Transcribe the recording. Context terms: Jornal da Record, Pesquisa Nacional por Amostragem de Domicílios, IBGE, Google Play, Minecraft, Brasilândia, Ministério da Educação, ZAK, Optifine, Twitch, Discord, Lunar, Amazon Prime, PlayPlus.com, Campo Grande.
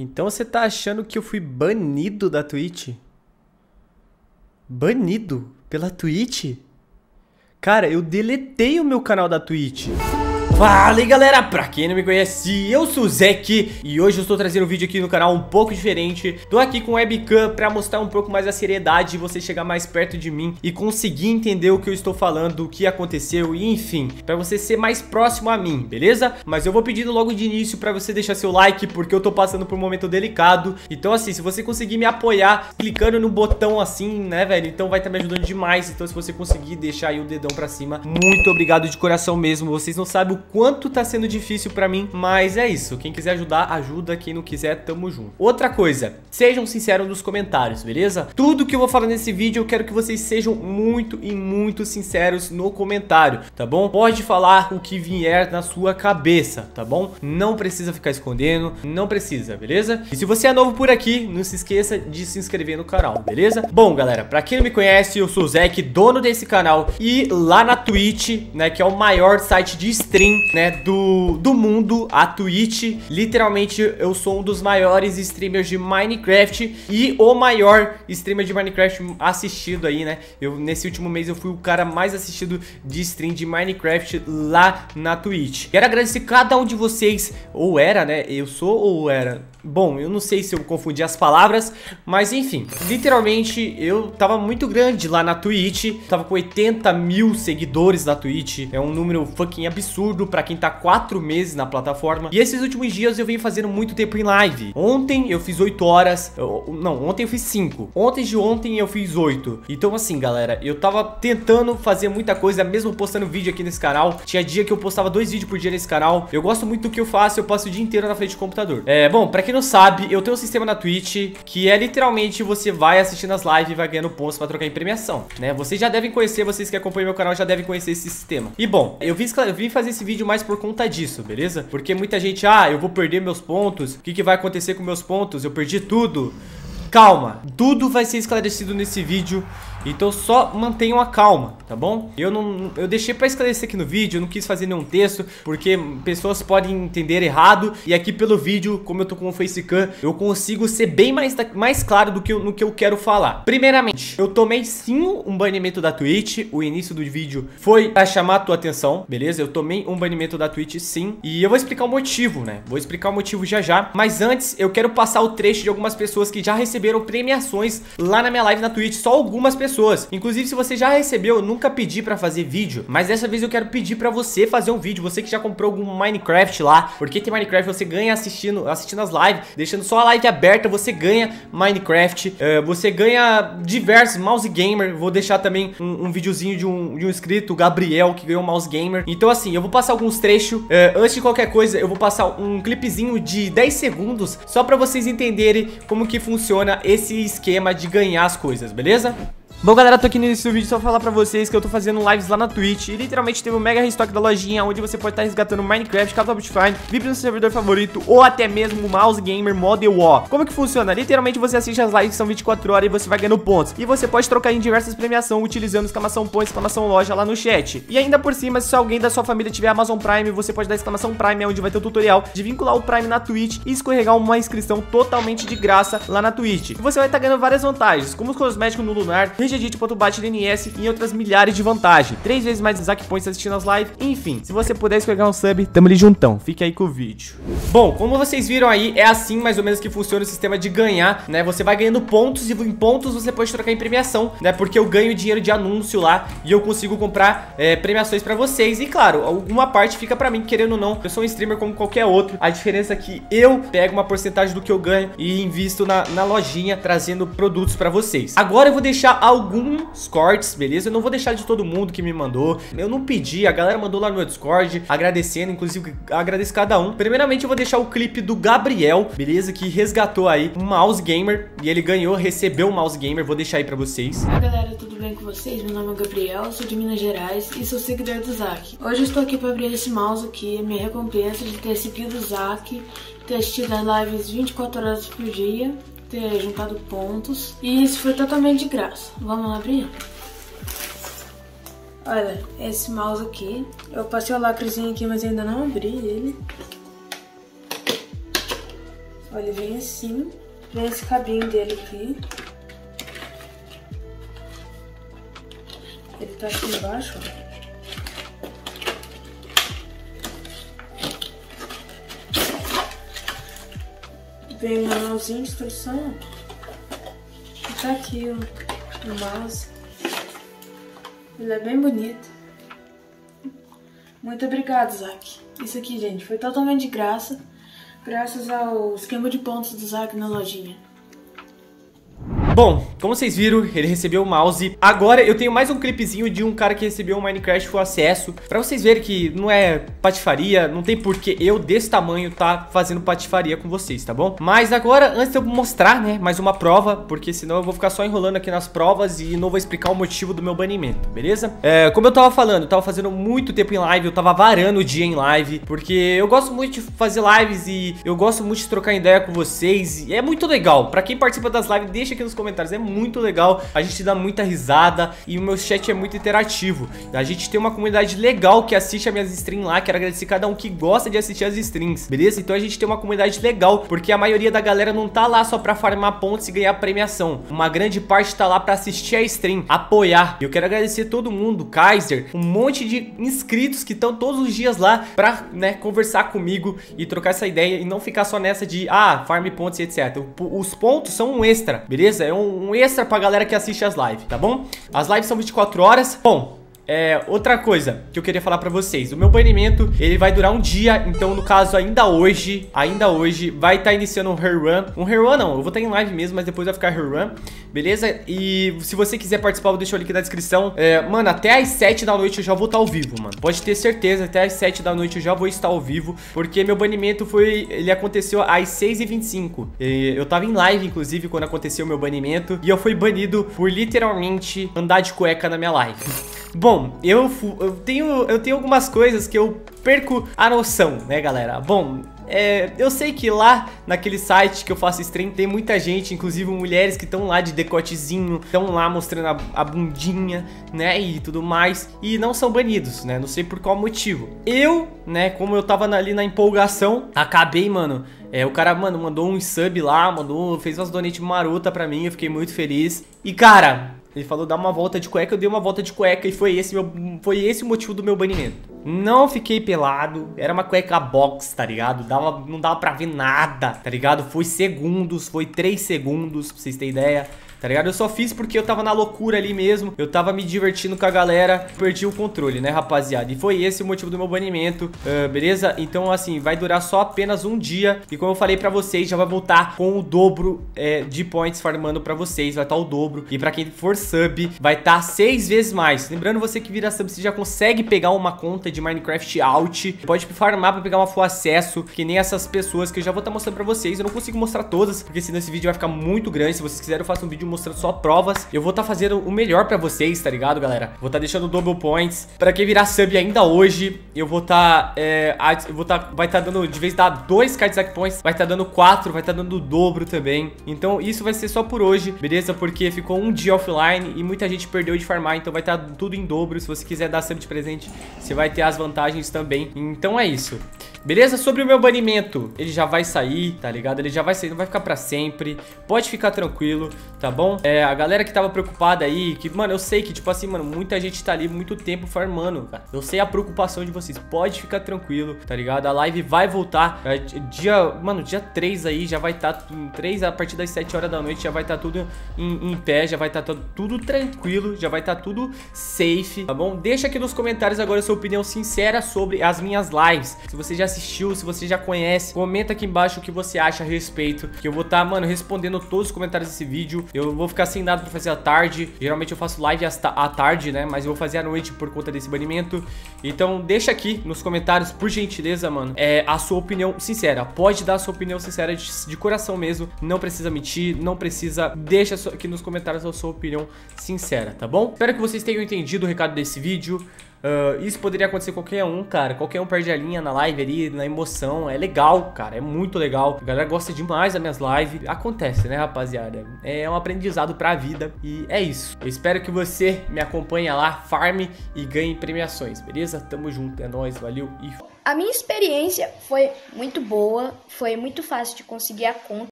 Então você tá achando que eu fui banido da Twitch? Banido pela Twitch? Cara, eu deletei o meu canal da Twitch. Fala aí galera, pra quem não me conhece, eu sou o ZAK e hoje eu estou trazendo um vídeo aqui no canal um pouco diferente. Tô aqui com webcam pra mostrar um pouco mais a seriedade, você chegar mais perto de mim e conseguir entender o que eu estou falando, o que aconteceu e enfim, pra você ser mais próximo a mim, beleza? Mas eu vou pedindo logo de início pra você deixar seu like, porque eu tô passando por um momento delicado. Então assim, se você conseguir me apoiar clicando no botão assim, né velho, então vai estar me ajudando demais. Então se você conseguir deixar aí o dedão pra cima, muito obrigado de coração mesmo. Vocês não sabem o quanto tá sendo difícil pra mim, mas é isso. Quem quiser ajudar, ajuda. Quem não quiser, tamo junto. Outra coisa, sejam sinceros nos comentários, beleza? Tudo que eu vou falar nesse vídeo, eu quero que vocês sejam muito e muito sinceros no comentário, tá bom? Pode falar o que vier na sua cabeça, tá bom? Não precisa ficar escondendo, não precisa, beleza? E se você é novo por aqui, não se esqueça de se inscrever no canal, beleza? Bom, galera, pra quem não me conhece, eu sou o Zak, dono desse canal, e lá na Twitch, né, que é o maior site de stream, né, do mundo, a Twitch. Literalmente eu sou um dos maiores streamers de Minecraft e o maior streamer de Minecraft assistido aí, né? Eu, nesse último mês, eu fui o cara mais assistido de stream de Minecraft lá na Twitch. Quero agradecer cada um de vocês, ou era, né? Eu sou ou era? Bom, eu não sei se eu confundi as palavras, mas enfim, literalmente eu tava muito grande lá na Twitch, tava com 80 mil seguidores na Twitch, é um número fucking absurdo pra quem tá 4 meses na plataforma. E esses últimos dias eu venho fazendo muito tempo em live. Ontem eu fiz 8 horas, não, ontem eu fiz 5, ontem de ontem eu fiz 8. Então assim galera, eu tava tentando fazer muita coisa, mesmo postando vídeo aqui nesse canal. Tinha dia que eu postava 2 vídeos por dia nesse canal. Eu gosto muito do que eu faço, eu passo o dia inteiro na frente do computador. É, bom, pra quem não sabe, eu tenho um sistema na Twitch que é literalmente você vai assistindo as lives e vai ganhando pontos pra trocar em premiação, né? Vocês já devem conhecer, vocês que acompanham meu canal já devem conhecer esse sistema. E bom, eu vim fazer esse vídeo mais por conta disso, beleza? Porque muita gente, ah, eu vou perder meus pontos, o que que vai acontecer com meus pontos? Eu perdi tudo. Calma, tudo vai ser esclarecido nesse vídeo, então só mantenham a calma, tá bom? Eu deixei pra esclarecer aqui no vídeo, eu não quis fazer nenhum texto, porque pessoas podem entender errado, e aqui pelo vídeo, como eu tô com o facecam, eu consigo ser bem mais claro do que no que eu quero falar. Primeiramente, eu tomei sim um banimento da Twitch, o início do vídeo foi pra chamar a tua atenção, beleza? Eu tomei um banimento da Twitch sim, e eu vou explicar o motivo, né? Vou explicar o motivo já já, mas antes eu quero passar o trecho de algumas pessoas que já receberam premiações lá na minha live na Twitch, só algumas pessoas. Inclusive, se você já recebeu, eu nunca pedi pra fazer vídeo, mas dessa vez eu quero pedir pra você fazer um vídeo, você que já comprou algum Minecraft lá, porque tem Minecraft, você ganha assistindo as lives, deixando só a live aberta, você ganha Minecraft, você ganha diversos mouse gamer. Vou deixar também um videozinho de um inscrito, o Gabriel, que ganhou mouse gamer. Então assim, eu vou passar alguns trechos, antes de qualquer coisa, eu vou passar um clipezinho de 10 segundos, só pra vocês entenderem como que funciona esse esquema de ganhar as coisas, beleza? Bom galera, tô aqui no início do vídeo só pra falar pra vocês que eu tô fazendo lives lá na Twitch e literalmente teve um mega restock da lojinha, onde você pode estar resgatando Minecraft, capa do Optifine, VIP no seu servidor favorito ou até mesmo mouse gamer Model O. Como que funciona? Literalmente você assiste as lives que são 24 horas e você vai ganhando pontos, e você pode trocar em diversas premiações utilizando exclamação pontos, exclamação loja lá no chat. E ainda por cima, se alguém da sua família tiver Amazon Prime, você pode dar exclamação Prime, onde vai ter o tutorial de vincular o Prime na Twitch e escorregar uma inscrição totalmente de graça lá na Twitch. E você vai estar ganhando várias vantagens, como os cosméticos no Lunar, regedit.bat.ns e outras milhares de vantagens. 3 vezes mais ZAK points assistindo as lives. Enfim, se você puder escorregar um sub, tamo ali juntão. Fique aí com o vídeo. Bom, como vocês viram aí, é assim mais ou menos que funciona o sistema de ganhar, né? Você vai ganhando pontos e em pontos você pode trocar em premiação, né? Porque eu ganho dinheiro de anúncio lá e eu consigo comprar premiações pra vocês. E claro, alguma parte fica pra mim, querendo ou não. Eu sou um streamer como qualquer outro. A diferença é que eu pego uma porcentagem do que eu ganho e invisto na lojinha, trazendo produtos pra vocês. Agora eu vou deixar alguns cortes, beleza? Eu não vou deixar de todo mundo que me mandou, eu não pedi, a galera mandou lá no meu Discord, agradecendo, inclusive agradeço cada um. Primeiramente eu vou deixar o clipe do Gabriel, beleza? Que resgatou aí um mouse gamer, e ele ganhou, recebeu um mouse gamer, vou deixar aí pra vocês. Olá galera, tudo bem com vocês? Meu nome é Gabriel, sou de Minas Gerais e sou seguidor do ZAK. Hoje eu estou aqui pra abrir esse mouse aqui, minha recompensa de ter seguido o ZAK, ter assistido as lives 24 horas por dia, ter juntado pontos, e isso foi totalmente de graça. Vamos lá abrir? Olha, esse mouse aqui, eu passei o lacrezinho aqui, mas ainda não abri ele. Olha, ele vem assim, vem esse cabinho dele aqui. Ele tá aqui embaixo, ó. Vem um manualzinho de instrução. E tá aqui o mouse. Ele é bem bonito. Muito obrigado, ZAK. Isso aqui, gente, foi totalmente de graça, graças ao esquema de pontos do ZAK na lojinha. Bom, como vocês viram, ele recebeu o mouse. Agora eu tenho mais um clipezinho de um cara que recebeu o Minecraft Full Acesso, pra vocês verem que não é patifaria, não tem porque eu desse tamanho tá fazendo patifaria com vocês, tá bom? Mas agora, antes de eu mostrar, né, mais uma prova, porque senão eu vou ficar só enrolando aqui nas provas e não vou explicar o motivo do meu banimento, beleza? É, como eu tava falando, eu tava fazendo muito tempo em live, eu tava varando o dia em live, porque eu gosto muito de fazer lives e eu gosto muito de trocar ideia com vocês, e é muito legal. Pra quem participa das lives, deixa aqui nos comentários, é muito legal, a gente dá muita risada e o meu chat é muito interativo. A gente tem uma comunidade legal que assiste as minhas streams lá, quero agradecer cada um que gosta de assistir as streams, beleza? Então a gente tem uma comunidade legal, porque a maioria da galera não tá lá só pra farmar pontos e ganhar premiação, uma grande parte tá lá pra assistir a stream, apoiar. Eu quero agradecer todo mundo, Kaiser, um monte de inscritos que estão todos os dias lá pra, né, conversar comigo e trocar essa ideia e não ficar só nessa de, ah, farm pontos e etc. Os pontos são um extra, beleza? É um extra pra galera que assiste as lives, tá bom? As lives são 24 horas. Bom, outra coisa que eu queria falar pra vocês, o meu banimento, ele vai durar um dia, então no caso ainda hoje vai estar iniciando um rerun. Um rerun não, eu vou estar em live mesmo, mas depois vai ficar rerun, beleza? E se você quiser participar, eu deixo o link na descrição. Mano, até às 7 da noite eu já vou estar ao vivo, mano. Pode ter certeza, até às 7 da noite eu já vou estar ao vivo, porque meu banimento foi, ele aconteceu às 6h25. Eu tava em live, inclusive, quando aconteceu o meu banimento, e eu fui banido por literalmente andar de cueca na minha live. Bom, eu tenho algumas coisas que eu perco a noção, né, galera? Bom, eu sei que lá naquele site que eu faço stream tem muita gente, inclusive mulheres que estão lá de decotezinho, estão lá mostrando a bundinha, né, e tudo mais, e não são banidos, né, não sei por qual motivo. Eu, né, como eu tava ali na empolgação, acabei, mano, o cara, mano, mandou um sub lá, fez umas donates marota pra mim, eu fiquei muito feliz, e cara... Ele falou, dá uma volta de cueca, eu dei uma volta de cueca e foi esse o motivo do meu banimento. Não fiquei pelado, era uma cueca box, tá ligado? Não dava pra ver nada, tá ligado? Foi segundos, foi 3 segundos, pra vocês terem ideia, tá ligado? Eu só fiz porque eu tava na loucura ali mesmo, eu tava me divertindo com a galera, perdi o controle, né, rapaziada? E foi esse o motivo do meu banimento, beleza? Então, assim, vai durar só apenas um dia, e como eu falei pra vocês, já vai voltar com o dobro de points farmando pra vocês, vai estar o dobro, e pra quem for sub, vai estar 6 vezes mais. Lembrando, você que vira sub, você já consegue pegar uma conta de Minecraft Out, pode farmar pra pegar uma full acesso, que nem essas pessoas que eu já vou estar mostrando pra vocês. Eu não consigo mostrar todas, porque senão esse vídeo vai ficar muito grande. Se vocês quiserem, eu faço um vídeo mostrando só provas. Eu vou estar fazendo o melhor pra vocês, tá ligado, galera? Vou estar deixando double points. Pra quem virar sub ainda hoje, eu vou estar vai estar dando, de vez de dar 2k de ZAK points, vai estar dando 4, vai estar dando o dobro também. Então isso vai ser só por hoje, beleza? Porque ficou um dia offline e muita gente perdeu de farmar, então vai estar tudo em dobro. Se você quiser dar sub de presente, você vai ter as vantagens também. Então é isso, beleza? Sobre o meu banimento, ele já vai sair, tá ligado? Ele já vai sair, não vai ficar pra sempre, pode ficar tranquilo, tá bom? A galera que tava preocupada aí, que, mano, eu sei que, tipo assim, mano, muita gente tá ali muito tempo farmando, cara. Eu sei a preocupação de vocês, pode ficar tranquilo, tá ligado? A live vai voltar, dia 3 aí, já vai tá, 3 a partir das 7 horas da noite, já vai tá tudo em pé, já vai tá tudo tranquilo, já vai tá tudo safe, tá bom? Deixa aqui nos comentários agora a sua opinião sincera sobre as minhas lives, se você já assistiu, se você já conhece, comenta aqui embaixo o que você acha a respeito, que eu vou estar, mano, respondendo todos os comentários desse vídeo. Eu vou ficar sem nada pra fazer à tarde, geralmente eu faço live à tarde, né, mas eu vou fazer à noite por conta desse banimento. Então deixa aqui nos comentários, por gentileza, mano, a sua opinião sincera. Pode dar a sua opinião sincera de coração mesmo, não precisa mentir, não precisa, deixa aqui nos comentários a sua opinião sincera, tá bom? Espero que vocês tenham entendido o recado desse vídeo. Isso poderia acontecer qualquer um, cara, qualquer um perde a linha na live ali, ali na emoção. É legal, cara, é muito legal. A galera gosta demais das minhas lives. Acontece, né, rapaziada? É um aprendizado pra vida e é isso. Eu espero que você me acompanhe lá, farme e ganhe premiações, beleza? Tamo junto, é nóis, valeu e... A minha experiência foi muito boa, foi muito fácil de conseguir a conta.